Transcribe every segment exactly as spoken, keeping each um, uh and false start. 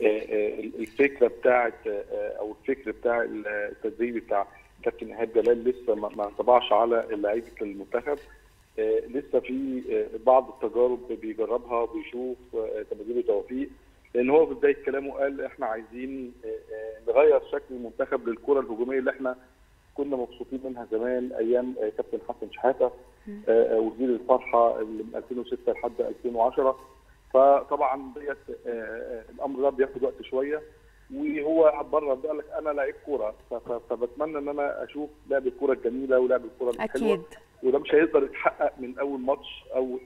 الفكره بتاعه او الفكر بتاع التدريب بتاع كابتن ايهاب جلال لسه ما انطبعش على لعيبه المنتخب. لسه في بعض التجارب بيجربها وبيشوف تمارين توفيق، لان هو في بدايه كلامه قال احنا عايزين نغير شكل المنتخب للكره الهجوميه اللي احنا كنا مبسوطين منها زمان ايام كابتن حسن شحاتة وزير الفرحه من ألفين وستة لحد ألفين وعشرة. فطبعا ديت الامر ده بياخد وقت شويه، وهو عباره بيقول لك انا لعيب كوره، فبتمنى ان انا اشوف لعب الكوره الجميله ولعب الكوره الحلوه. اكيد. وده مش هيقدر يتحقق من اول ماتش او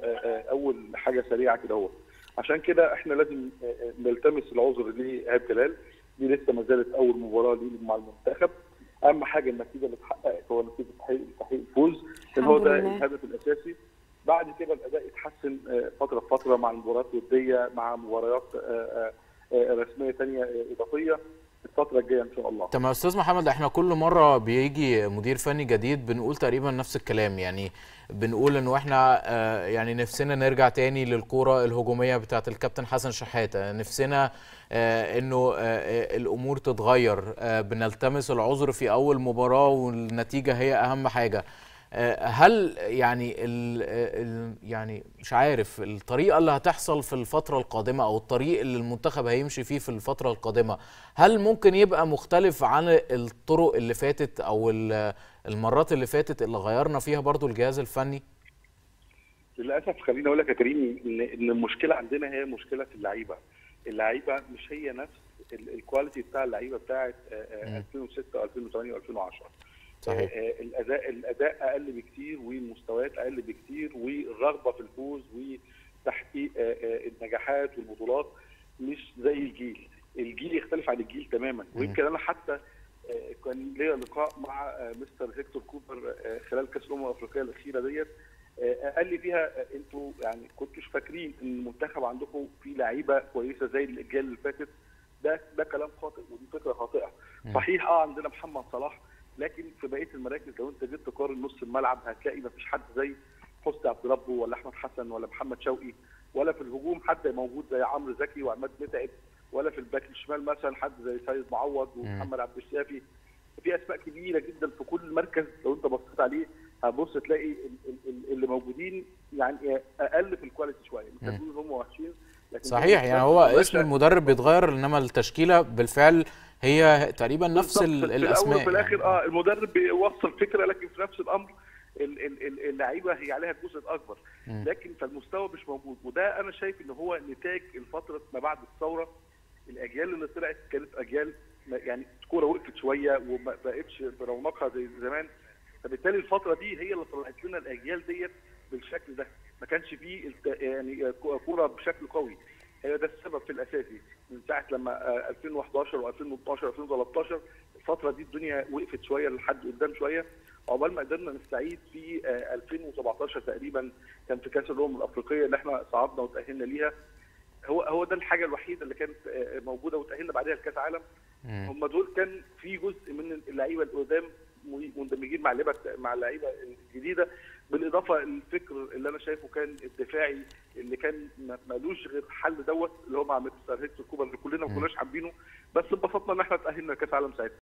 اول حاجه سريعه كده هو. عشان كده احنا لازم نلتمس العذر لايهاب جلال، دي لسه ما زالت اول مباراه ليه مع المنتخب. اهم حاجه النتيجه اللي اتحققت هو نتيجه تحقيق الفوز، لان هو ده الهدف الاساسي. بعد كده الاداء يتحسن فتره بفتره مع المباريات الوديه، مع مباريات رسميه ثانيه اضافيه الفتره الجايه ان شاء الله. تمام يا استاذ محمد، احنا كل مره بيجي مدير فني جديد بنقول تقريبا نفس الكلام، يعني بنقول انه احنا يعني نفسنا نرجع تاني للكره الهجوميه بتاعت الكابتن حسن شحاته، نفسنا انه الامور تتغير، بنلتمس العذر في اول مباراه والنتيجه هي اهم حاجه. هل يعني ال يعني مش عارف الطريقه اللي هتحصل في الفتره القادمه او الطريق اللي المنتخب هيمشي فيه في الفتره القادمه، هل ممكن يبقى مختلف عن الطرق اللي فاتت او المرات اللي فاتت اللي غيرنا فيها برضو الجهاز الفني؟ للاسف خليني اقول لك يا كريم ان المشكله عندنا هي مشكله في اللعيبه. اللعيبه مش هي نفس الكواليتي بتاع اللعيبه بتاعت ألفين وستة وألفين وثمانية وألفين وعشرة. صحيح. الاداء الاداء اقل بكتير، والمستويات اقل بكتير، والرغبه في الفوز وتحقيق النجاحات والبطولات مش زي الجيل. الجيل يختلف عن الجيل تماما. ويمكن انا حتى كان ليا لقاء مع مستر هيكتور كوبر خلال كاس الامم الافريقيه الاخيره ديت، قال لي فيها انتوا يعني كنتوش فاكرين ان المنتخب عندكم فيه لعيبه كويسه زي الاجيال اللي فاتت. ده ده كلام خاطئ ودي فكره خاطئه. صحيح اه عندنا محمد صلاح، لكن في بقيه المراكز لو انت جيت تقارن نص الملعب هتلاقي مفيش حد زي حسام عبد الربو ولا احمد حسن ولا محمد شوقي، ولا في الهجوم حد موجود زي عمرو زكي وعماد متعب، ولا في الباك الشمال مثلا حد زي سيد معوض ومحمد عبد الشافي. في اسماء كبيره جدا في كل مركز لو انت بصيت عليه هتبص تلاقي اللي موجودين يعني اقل في الكواليتي شويه، مش هتقول هم وحشين. صحيح، يعني هو اسم المدرب بيتغير انما التشكيله بالفعل هي تقريبا نفس الاسماء في الاخر. يعني اه المدرب بيوصل فكره، لكن في نفس الامر اللعيبه هي عليها جزء اكبر، لكن فالمستوى مش موجود. وده انا شايف ان هو نتاج الفتره ما بعد الثوره. الاجيال اللي طلعت كانت اجيال يعني الكوره وقفت شويه وما بقتش برونقها زي زمان، فبالتالي الفتره دي هي اللي طلعت لنا الاجيال ديت بالشكل ده. ما كانش فيه يعني كوره بشكل قوي، هي ده السبب في الاساسي. من ساعه لما ألفين وأحد عشر وألفين واتناشر ألفين وتلتاشر الفتره دي الدنيا وقفت شويه لحد قدام شويه، عقبال ما قدرنا نستعيد في ألفين وسبعتاشر تقريبا كان في كاس الامم الافريقيه اللي احنا صعدنا وتاهلنا ليها. هو هو ده الحاجه الوحيده اللي كانت موجوده وتاهلنا بعدها لكاس عالم. هم دول كان في جزء من اللعيبه القدام مندمجين مع اللعيبه مع اللعيبه الجديده، بالاضافه للفكر اللي انا شايفه كان الدفاعي اللي كان مالوش غير حل دوت اللي هو مع مستر هيكتور كوبر اللي كلنا ما كناش حابينه، بس اتبسطنا ان احنا اتاهلنا لكاس عالم ساعتها.